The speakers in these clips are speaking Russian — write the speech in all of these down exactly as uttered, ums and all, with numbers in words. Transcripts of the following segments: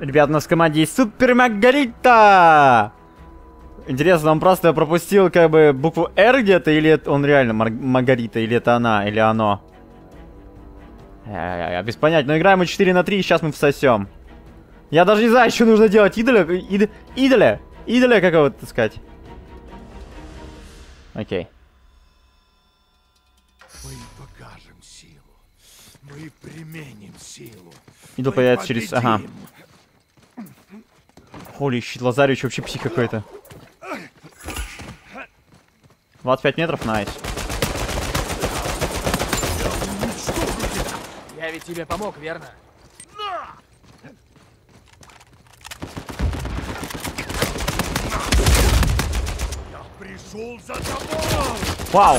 Ребят, у нас в команде есть Супер Маргарита! Интересно, он просто пропустил как бы букву Р где-то, или он реально Мар Маргарита, или это она, или оно? Я без понятия, но играем мы четыре на три, и сейчас мы всосем. Я даже не знаю, что нужно делать. Идоля, ид, идоля, идоля какого-то искать. Окей. Мы им покажем силу. Мы применим силу. Идол появится через... Ага. Holy shit, Лазаревич вообще псих какой-то. двадцать пять метров, найс. Я ведь тебе помог, верно? Я пришел за тобой! Вау!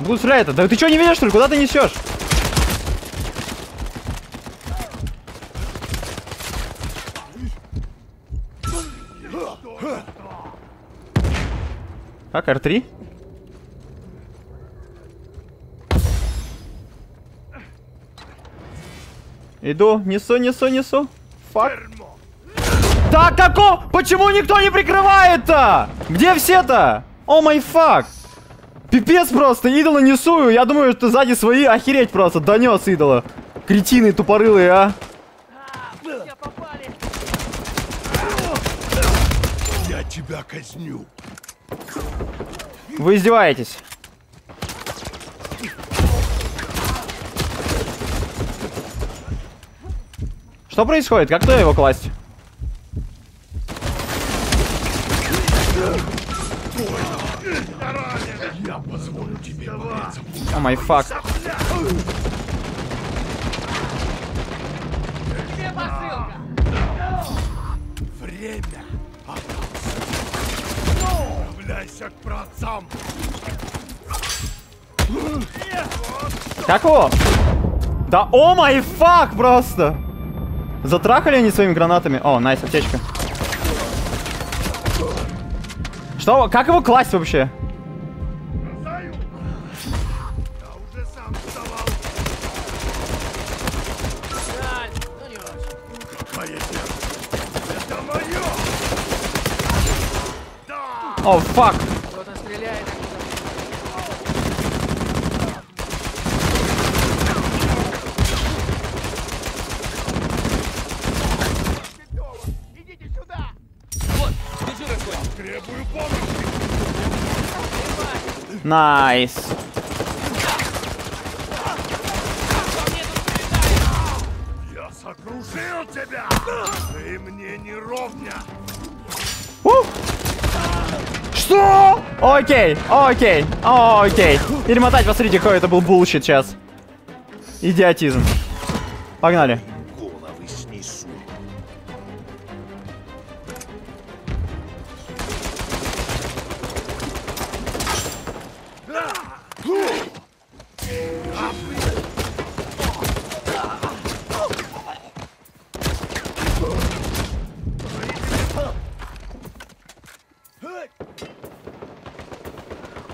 Буду стрелять это. Да ты что не видишь, что ли? Куда ты несешь? Как, эр три? Иду, несу, несу, несу. Фак. Да како? Почему никто не прикрывает-то? Где все-то? О май фак. Пипец просто, идола несу. Я думаю, что сзади свои, охереть просто. Донес идола. Кретины тупорылые, а. Я тебя казню. Вы издеваетесь. Что происходит? Как туда его класть? Я позволю тебе. О май фак. Время. К братцам. Какого? Да о май фак просто! Затрахали они своими гранатами? О, найс, аптечка. Что? Как его класть вообще? О, фак! Кто-то стреляет. Идите сюда! Вот, держи рукой. Требую помощи. Найс. Я сокрушил тебя. Ты мне не ровня. Ух! Что? Окей, окей, окей. Перемотать, посмотрите, какой это был булщит сейчас. Идиотизм. Погнали.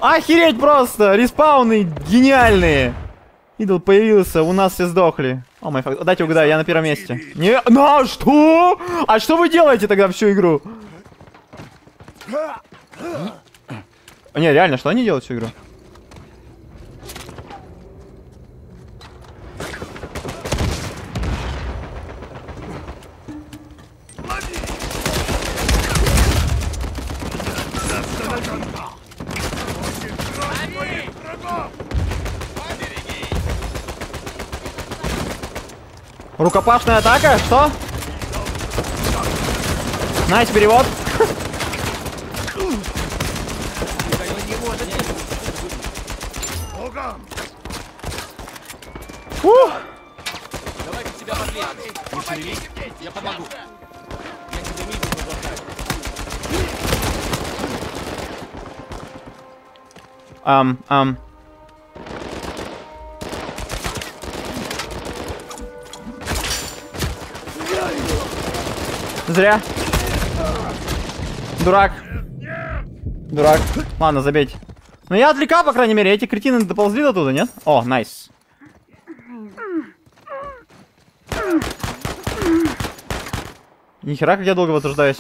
Охереть просто! Респауны гениальные! Идол появился, у нас все сдохли. О май фак, дайте угадаю, я на первом месте. Не, ну что? А что вы делаете тогда всю игру? Не, реально, что они делают всю игру? Рукопашная атака? Что? Найс, перевод. Ам, ам. Зря. Дурак. Дурак. Ладно, забейте. Но я отвлекал, по крайней мере. Эти кретины доползли до туда, нет? О, найс. Нихера, как я долго возрождаюсь.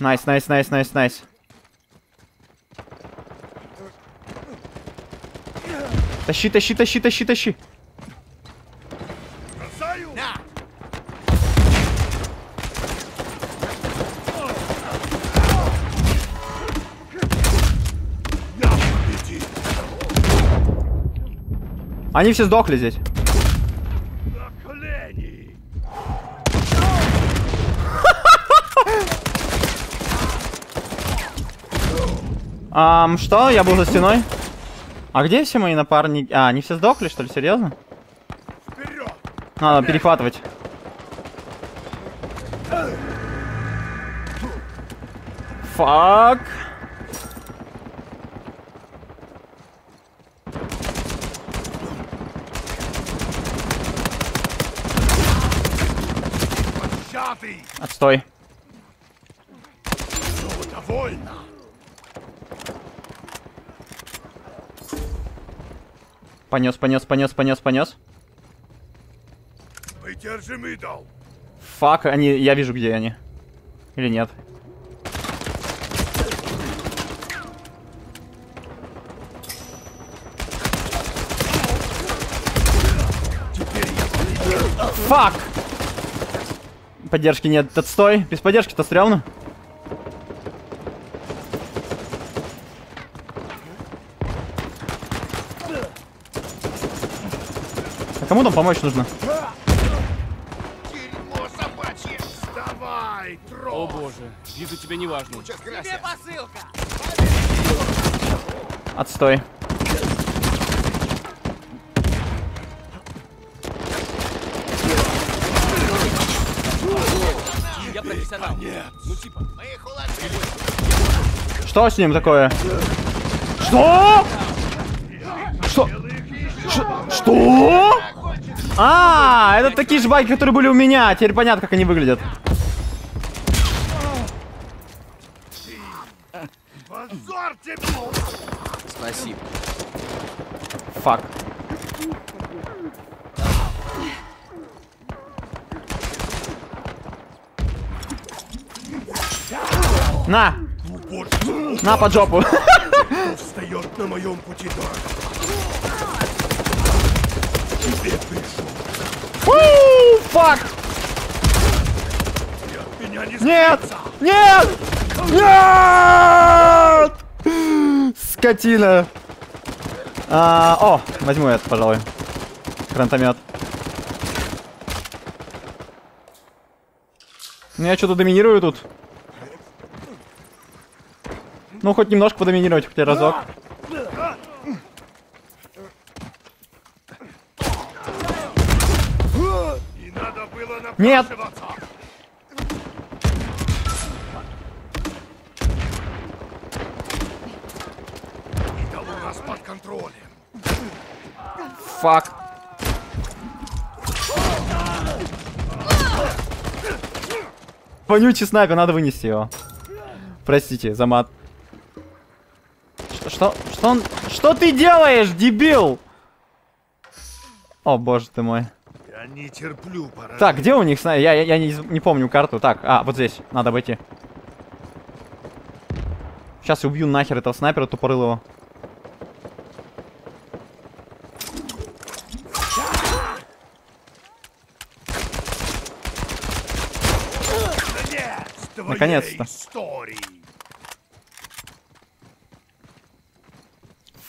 Найс, найс, найс, найс, найс. Тащи, тащи, тащи, тащи, тащи. Они все сдохли здесь. Ам, um, что? Я был за стеной. А где все мои напарники? А, они все сдохли, что ли? Серьезно? Надо перехватывать. Фак. Отстой. Понес, понес, понес, понес, понес. Фак, они. Я вижу, где они. Или нет. Фак! Поддержки нет, отстой. Без поддержки-то стрёмно. А кому там помочь нужно? Дерьмо собачье. Вставай, трос. О боже, вижу, тебе не важно. Тебе посылка. Отстой. Что с ним такое? Что? Что? Что? А, это такие же байки, которые были у меня. Теперь понятно, как они выглядят. Спасибо. Фак. На! На под жопу! Встает на моем пути. Тебе пришел. Фак! Нет! Нет! Нет! Скотина! А, о, возьму это, пожалуй. Гранатомет. Ну я что-то доминирую тут. Ну, хоть немножко подоминировать, хоть разок. Не надо было напрашиваться. Нет! Это у нас под контролем. Фак. Вонючий снайпер, надо вынести его. Простите за мат. Что, что он... Что ты делаешь, дебил? О, боже ты мой. Я не терплю, паразит. Так, где у них... Я, я, я не, не помню карту. Так, а, вот здесь. Надо обойти. Сейчас убью нахер этого снайпера тупорылого. Наконец-то.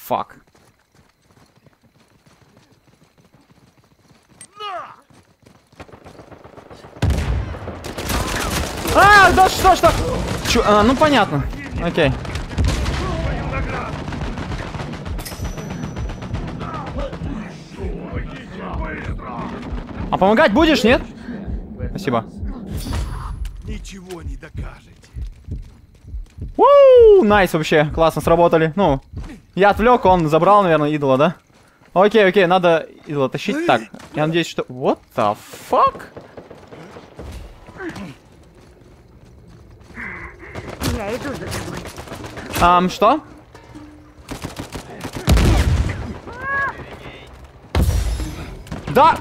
Фак. А, да что, что? Чё, а, ну понятно. Окей. А помогать будешь, нет? Спасибо. Ничего не докажете. Уу, найс вообще, классно сработали. Ну. Я отвлек, он забрал, наверное, идола, да? Окей, окей, надо идола тащить. Так, я надеюсь, что... What the fuck? Я иду за тобой. Ам, что? Да!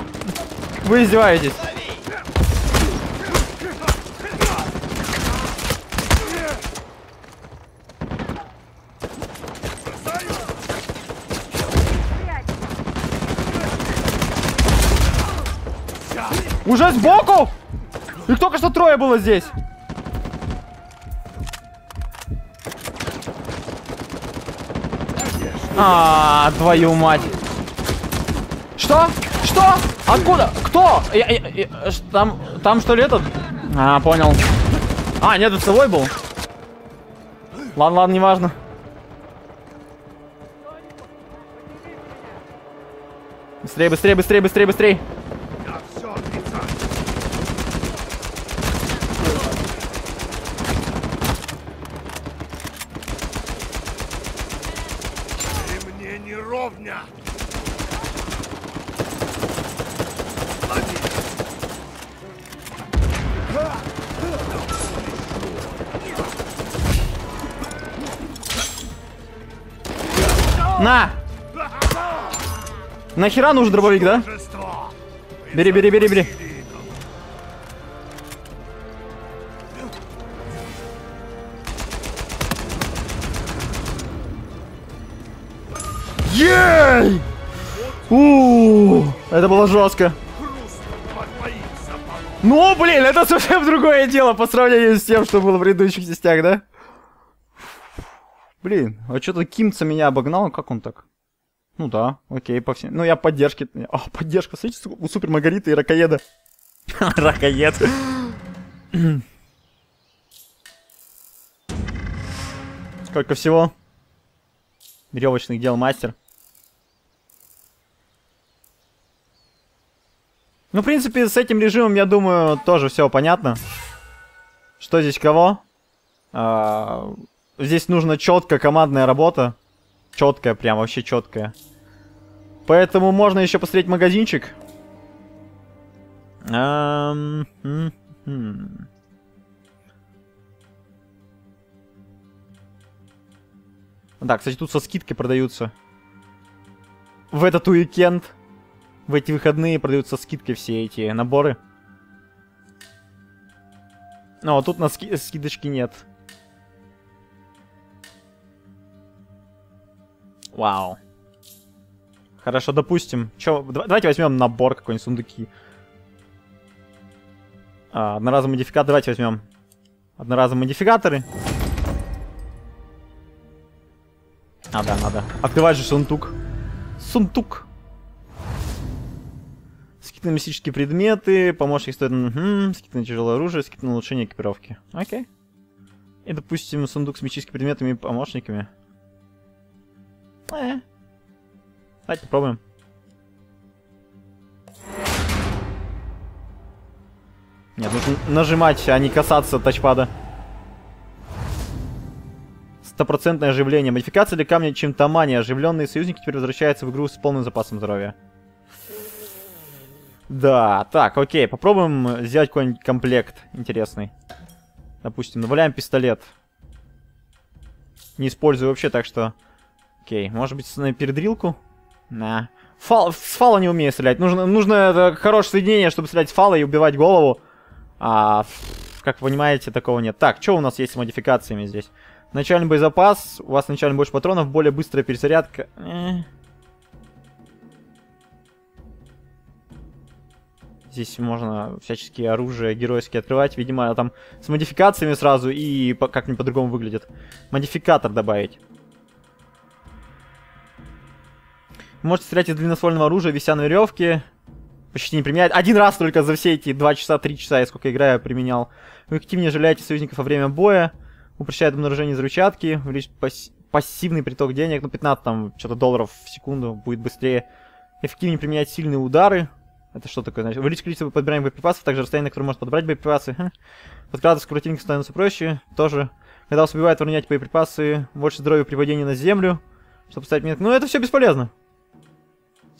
Вы издеваетесь. Уже сбоку? Их только что трое было здесь. А, твою мать. Что? Что? Откуда? Кто? Я, я, я, там, там что ли этот? А, понял. А, нет, это целой был. Ладно, ладно, неважно. Быстрее, быстрее, быстрее, быстрее, быстрее. На! Нахера нужен дробовик, да? Бери, бери, бери, бери. Ей! У-у-у! Это было жестко. Ну, блин, это совсем другое дело по сравнению с тем, что было в предыдущих частях, да? Блин, а что-то Кимца меня обогнал, как он так? Ну да, окей, по всем. Ну я поддержки... О, поддержка, смотрите, у Супер Маргариты и Ракоеда. Ракоед. Сколько всего? Веревочных дел мастер. Ну, в принципе, с этим режимом, я думаю, тоже все понятно. Что здесь кого? А... Здесь нужна четкая командная работа. Четкая, прям вообще четкая. Поэтому можно еще посмотреть магазинчик. Um, mm -hmm. Да, кстати, тут со скидкой продаются. В этот уикенд, в эти выходные продаются со скидкой все эти наборы. Но тут на ски скидочки нет. Вау. Хорошо, допустим. Чё, давайте возьмем набор какой-нибудь, сундуки. А, одноразовый модификатор. Давайте возьмем одноразовые модификаторы. А, да, надо. Открывать же сундук. Сундук. Скидки на мистические предметы. Помощник стоит... Угу. Скидки на тяжелое оружие. Скидки на улучшение экипировки. Окей. И, допустим, сундук с мистическими предметами и помощниками. Э. Давайте попробуем. Нет, нужно нажимать, а не касаться тачпада. Стопроцентное оживление. Модификация для камня Чемтамани. Оживленные союзники теперь возвращаются в игру с полным запасом здоровья. Да, так, окей. Попробуем сделать какой-нибудь комплект интересный. Допустим, добавляем пистолет. Не использую вообще, так что... Окей, может быть, на передрилку? На. Фал, с фала не умею стрелять. Нужно, нужно это хорошее соединение, чтобы стрелять с фала и убивать голову. А, как вы понимаете, такого нет. Так, что у нас есть с модификациями здесь? Начальный боезапас. У вас начально больше патронов, более быстрая перезарядка. Э-э. Здесь можно всяческие оружия геройские открывать. Видимо, там с модификациями сразу и как-нибудь по-другому выглядит. Модификатор добавить. Можете стрелять из длинноствольного оружия, вися на веревке. Почти не применяет. Один раз только за все эти два часа, три часа, я сколько играю, применял. Вы активнее оживляете союзников во время боя. Упрощает обнаружение взрывчатки. Увеличивает пас пассивный приток денег. Ну, пятнадцать там что-то долларов в секунду. Будет быстрее. Эффективнее применять сильные удары. Это что такое значит? Увеличить количество подбираемых боеприпасов. Также расстояние, на которое можно подбрать боеприпасы. Подкрадываться к противнику становится проще. Тоже. Когда вас убивают, выронять боеприпасы. Больше здоровья при падении на землю. Чтобы ставить минут. Ну, это все бесполезно.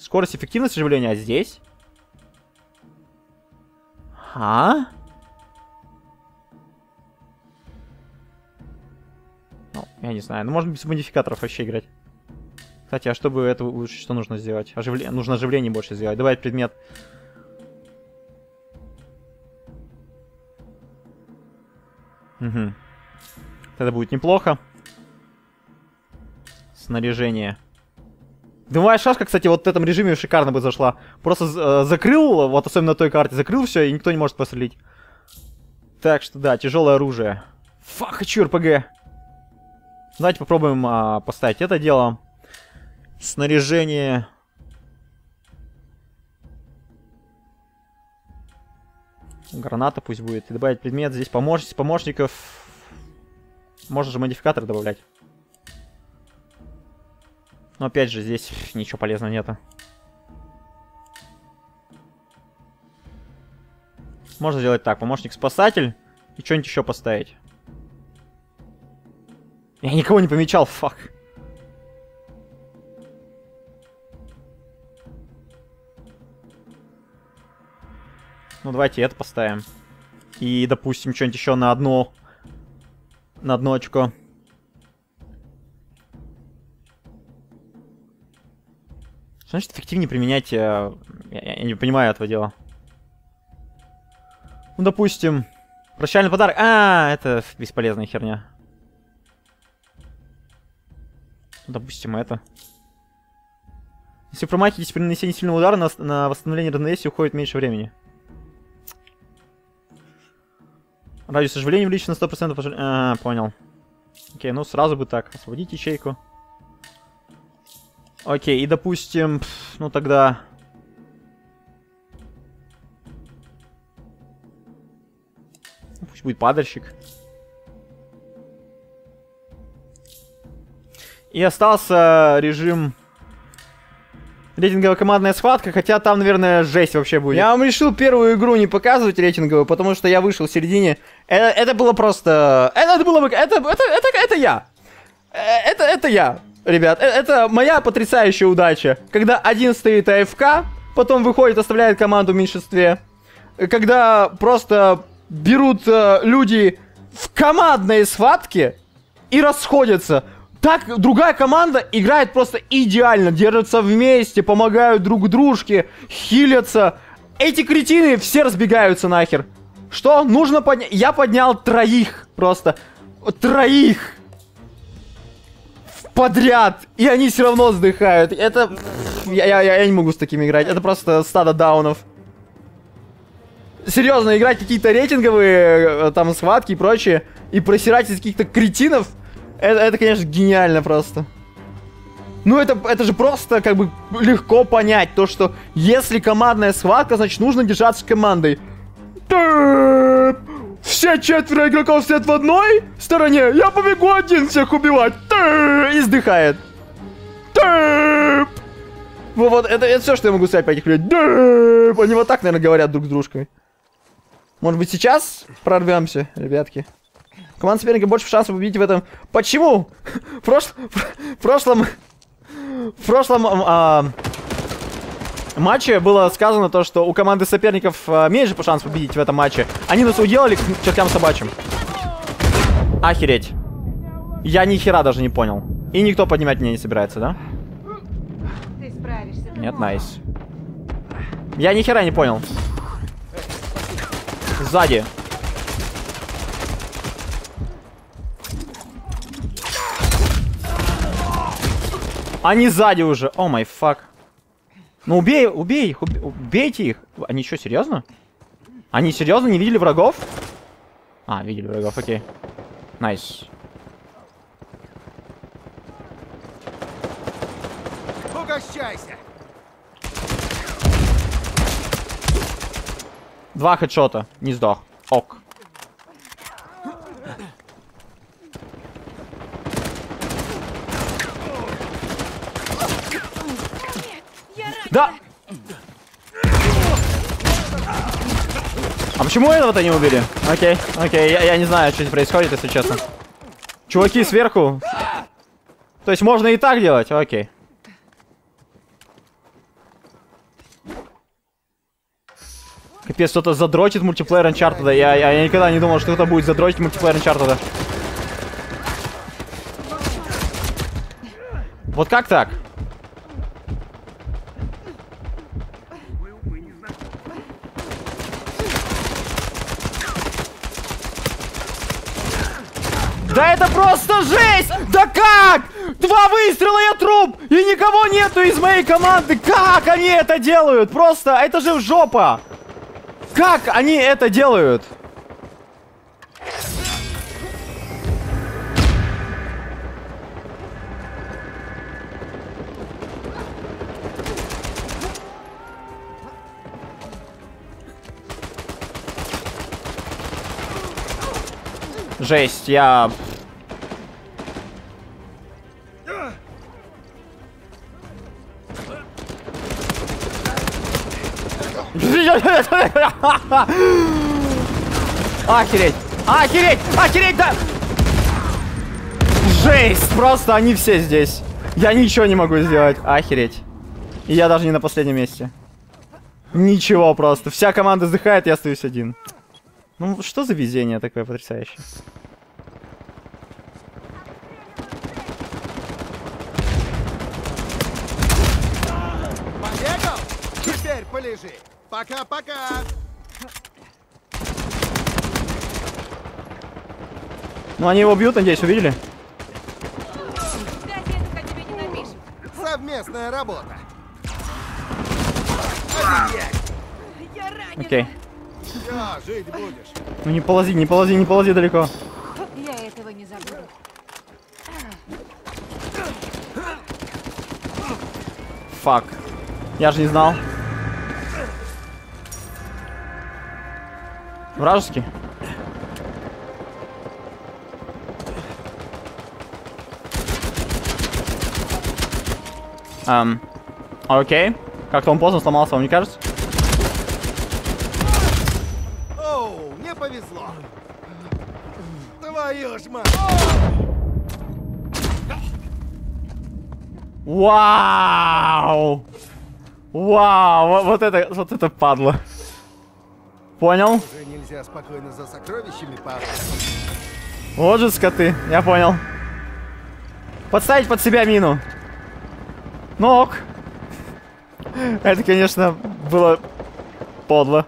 Скорость, эффективность оживления, а здесь? А? Ну, я не знаю. Ну, можно без модификаторов вообще играть. Кстати, а чтобы это улучшить, что нужно сделать? Оживле... Нужно оживление больше сделать. Добавить предмет. Угу. Это будет неплохо. Снаряжение. Дымовая шашка, кстати, вот в этом режиме шикарно бы зашла. Просто э, закрыл, вот особенно на той карте, закрыл все, и никто не может пострелить. Так что да, тяжелое оружие. Фа, хочу РПГ. Давайте попробуем э, поставить это дело. Снаряжение. Граната пусть будет. И добавить предмет. Здесь помощ... помощников. Можно же модификатор добавлять. Но опять же, здесь ничего полезного нету. Можно сделать так. Помощник-спасатель. И что-нибудь еще поставить. Я никого не помечал, фак. Ну, давайте это поставим. И, допустим, что-нибудь еще на одно... На одно очко. Что значит эффективнее применять... Я, я не понимаю этого дела. Ну, допустим... Прощальный подарок... А, это бесполезная херня. Допустим, это. Если промахиваетесь при нанесении сильного удара, на, на восстановление равновесия уходит меньше времени. Радиус оживления увеличен на сто процентов. Пожив... А, понял. Окей, ну сразу бы так. Освободить ячейку. Окей, и допустим... Ну тогда... Ну, пусть будет падальщик. И остался режим... Рейтинговая командная схватка, хотя там, наверное, жесть вообще будет. Я вам решил первую игру не показывать рейтинговую, потому что я вышел в середине. Это, это было просто... Это было бы... Это, это, это, это я. Это, это я, ребят. Это моя потрясающая удача. Когда один стоит АФК, потом выходит, оставляет команду в меньшинстве. Когда просто берут люди в командные схватки и расходятся. Так, другая команда играет просто идеально, держатся вместе, помогают друг дружке, хилятся. Эти кретины все разбегаются нахер. Что? Нужно поднять... Я поднял троих просто. Троих. Подряд. И они все равно вздыхают. Это... Я, я, я не могу с такими играть. Это просто стадо даунов. Серьезно, играть какие-то рейтинговые там схватки и прочее, и просирать из каких-то кретинов... Это, это, конечно, гениально просто. Ну, это, это же просто, как бы, легко понять. То, что если командная схватка, значит, нужно держаться командой. Тэп! Все четверо игроков стоят в одной стороне. Я побегу один всех убивать. Тэп! И сдыхает. Тэп! Вот, вот это, это все, что я могу сказать по этих людей. Тэп! Они вот так, наверное, говорят друг с дружкой. Может быть, сейчас прорвемся, ребятки? Команда соперника больше шансов победить в этом. Почему? В прошлом... В прошлом, в прошлом а, матче было сказано то, что у команды соперников а, меньше шансов победить в этом матче. Они нас уделали к чертям собачьим. Охереть. Я ни хера даже не понял. И никто поднимать меня не собирается, да? Ты справишься, ты Нет, найс. Я ни хера не понял. Сзади. Они сзади уже. О май фак. Ну убей, убей их, убей, убейте их. Они что, серьезно? Они серьезно не видели врагов? А, видели врагов, окей. Найс. Угощайся. Два хедшота. Не сдох. Ок. Да! А почему этого-то не убили? Окей, окей, я, я не знаю, что здесь происходит, если честно. Чуваки сверху. То есть можно и так делать? Окей. Капец, кто-то задротит мультиплеер Uncharted. Я, я, я никогда не думал, что кто-то будет задротить мультиплеер Uncharted. Вот как так? Да это просто жесть! Да как? Два выстрела, я труп! И никого нету из моей команды! Как они это делают? Просто, это же жопа! Как они это делают? Жесть, я... Охереть! Охереть! Охереть, да! Жесть! Просто они все здесь. Я ничего не могу сделать. Охереть. И я даже не на последнем месте. Ничего просто. Вся команда вздыхает, я остаюсь один. Ну, что за везение такое потрясающее? Побегал? Теперь полежи. Пока-пока. Ну, они его бьют, надеюсь, увидели? Совместная работа. Окей. Я жить будешь. Ну не ползи, не ползи, не ползи далеко. Я этого не забуду. Фак. Я же не знал. Вражеский? Эм. Окей. Как-то он поздно сломался, вам не кажется? Повезло. Твою ж мать. Вау! Вау! Вот это, вот это падло. Понял? Уже нельзя спокойно за сокровищами падать. Вот же скоты, я понял. Подставить под себя мину. Ну ок. Это, конечно, было подло.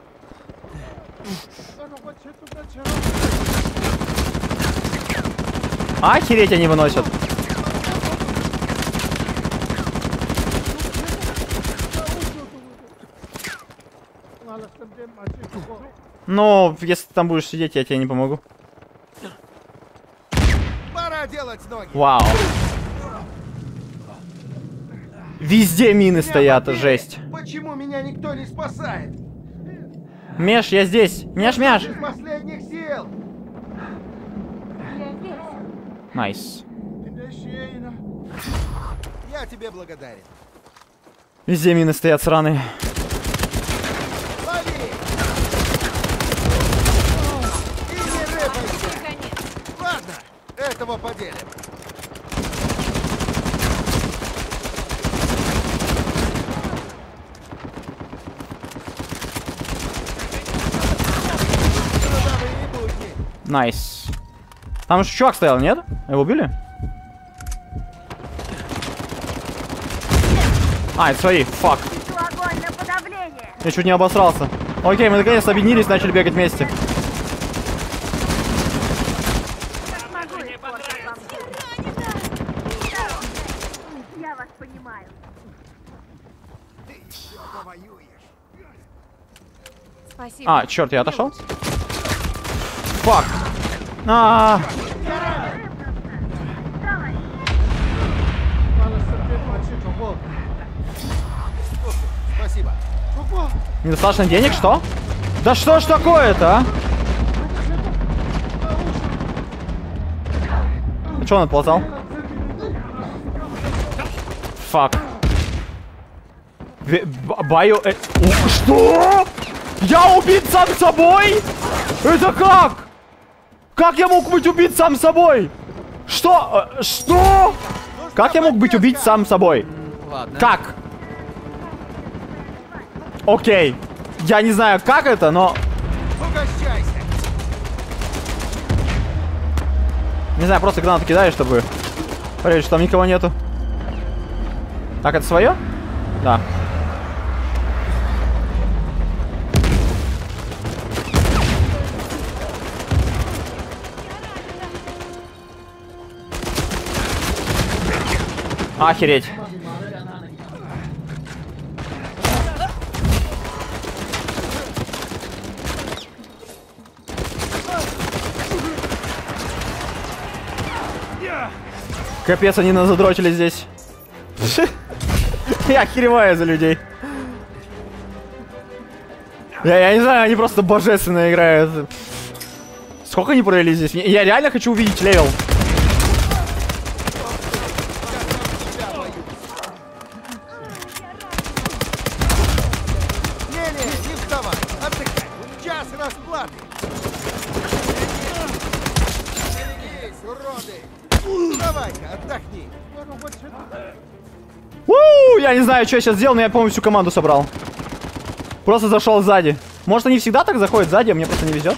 Охереть, они выносят. Ну, если ты там будешь сидеть, я тебе не помогу. Пора делать ноги. Вау. Везде мины стоят, жесть. Почему меня никто не спасает? Меш, я здесь. Мяш-мяш. Последних сил. Найс. Я тебе благодарен. Везде мины стоят сраные. Ладно, этого поделим. Найс. Там еще чувак стоял, нет? Его убили? А, это свои. Фак. Я чуть не обосрался. Окей, мы наконец-то объединились, начали бегать вместе. Я вас понимаю. Ты еще повоюешь. Спасибо. А, черт, я отошел? Фак. А-а-а. Спасибо. Недостаточно денег, что? Да что ж такое-то, а? А чё он отползал? Фак. Байо... Э что? Я убит сам собой? Это как? Как я мог быть убит сам собой? Что? Что? Как я мог быть убит сам собой? Ладно. Как? Окей. Я не знаю, как это, но... Угощайся. Не знаю, просто гранату кидаю, чтобы... Проверить, что там никого нету. Так, это свое? Да. Охереть. Капец, они нас задротили здесь. Я охереваю за людей. Я, я не знаю, они просто божественно играют. Сколько они провели здесь? Я реально хочу увидеть левел. Я не знаю, что я сейчас сделал, но я, по-моему, всю команду собрал. Просто зашел сзади. Может, они всегда так заходят сзади, а мне просто не везет?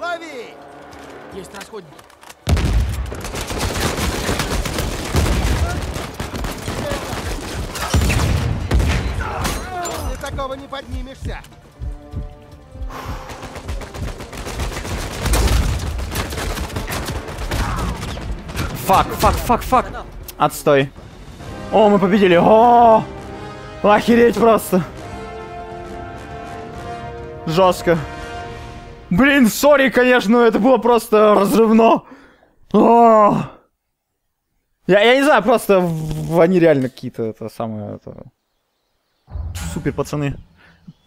Лови! Есть расходник. Ты такого не поднимешься. Фак, фак, фак, фак. Отстой. О, мы победили. О, охереть просто. Жестко. Блин, сори, конечно, это было просто разрывно. О. Я, я не знаю, просто они реально какие-то это самое... Это... Супер пацаны.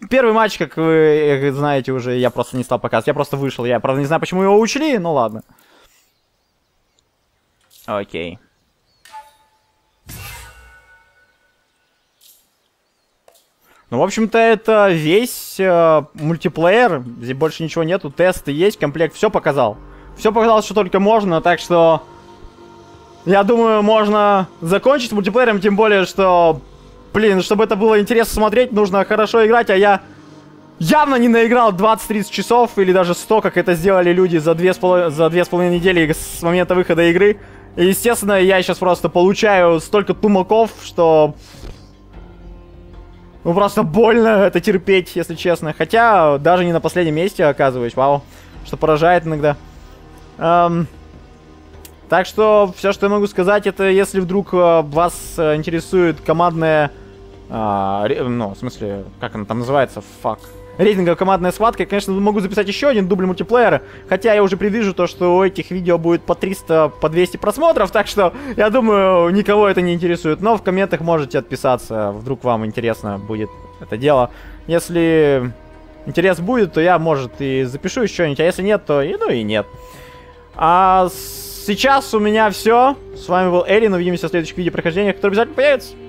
Первый матч, как вы знаете уже, я просто не стал показывать. Я просто вышел. Я, правда, не знаю, почему его учли, но ладно. Окей. Ну, в общем-то, это весь э, мультиплеер. Здесь больше ничего нету. Тесты есть, комплект. Все показал. Все показал, что только можно. Так что, я думаю, можно закончить мультиплеером. Тем более, что, блин, чтобы это было интересно смотреть, нужно хорошо играть. А я явно не наиграл двадцать-тридцать часов или даже сто, как это сделали люди за две с половиной, за две с половиной недели с момента выхода игры. И, естественно, я сейчас просто получаю столько тумаков, что... Ну, просто больно это терпеть, если честно. Хотя, даже не на последнем месте оказываюсь. Вау, что поражает иногда. Эм... Так что, все, что я могу сказать, это если вдруг э, вас э, интересует командная... Э, ре... Ну, в смысле, как она там называется? Фак. Рейтинговая командная схватка. Я, конечно, могу записать еще один дубль мультиплеера. Хотя я уже предвижу то, что у этих видео будет по триста, по двести просмотров. Так что, я думаю, никого это не интересует. Но в комментах можете отписаться. Вдруг вам интересно будет это дело. Если интерес будет, то я, может, и запишу еще что-нибудь. А если нет, то и ну и нет. А сейчас у меня все. С вами был Эллин. Увидимся в следующих видео прохождениях, которые обязательно появятся.